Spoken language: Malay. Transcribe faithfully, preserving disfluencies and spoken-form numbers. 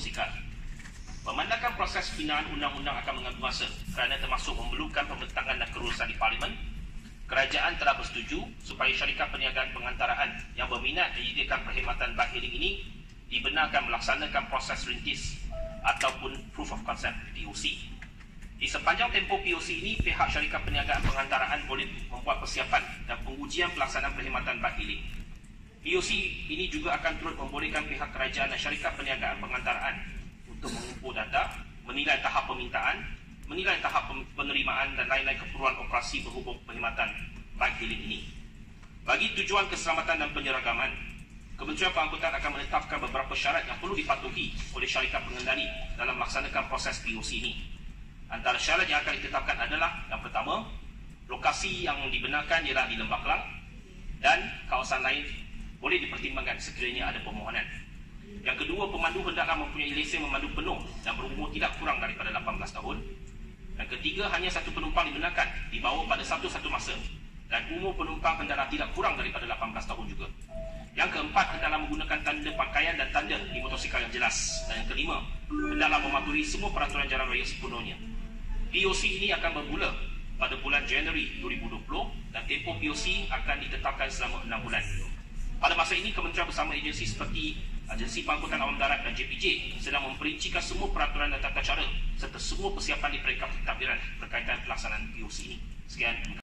bersikap. Memandangkan proses pembinaan undang-undang akan mengambil masa kerana termasuk memerlukan pembentangan dan kerurusan di Parlimen, kerajaan telah bersetuju supaya syarikat perniagaan pengantaraan yang berminat menyediakan perkhidmatan bike hailing ini dibenarkan melaksanakan proses rintis ataupun proof of concept P O C. Di sepanjang tempoh P O C ini, pihak syarikat perniagaan pengantaraan boleh membuat persiapan dan pengujian pelaksanaan perkhidmatan bike hailing. P O C ini juga akan turut membolehkan pihak kerajaan dan syarikat perniagaan pengantaraan untuk mengumpul data, menilai tahap permintaan, menilai tahap penerimaan dan lain-lain keperluan operasi berhubung perkhidmatan bike hailing ini. Bagi tujuan keselamatan dan penyeragaman, Kementerian Pengangkutan akan menetapkan beberapa syarat yang perlu dipatuhi oleh syarikat pengendali dalam melaksanakan proses P O C ini. Antara syarat yang akan ditetapkan adalah, yang pertama, lokasi yang dibenarkan ialah di Lembah Klang dan kawasan lain boleh dipertimbangkan sekiranya ada permohonan. Yang kedua, pemandu hendaklah mempunyai lesen memandu penuh dan berumur tidak kurang daripada lapan belas tahun. Yang ketiga, hanya satu penumpang dibenarkan dibawa pada satu-satu masa dan umur penumpang hendaklah tidak kurang daripada lapan belas tahun juga. Yang keempat, hendaklah menggunakan tanda pakaian dan tanda di motosikal yang jelas. Dan yang kelima, hendaklah mematuhi semua peraturan jalan raya sepenuhnya. P O C ini akan bermula pada bulan Januari dua ribu dua puluh dan tempoh P O C akan ditetapkan selama enam bulan. Pada masa ini, Kementerian bersama agensi seperti Agensi Pengangkutan Awam Darat dan J P J sedang memperincikan semua peraturan dan tata cara serta semua persiapan di peringkat pentadbiran berkaitan pelaksanaan P O C ini. Sekian.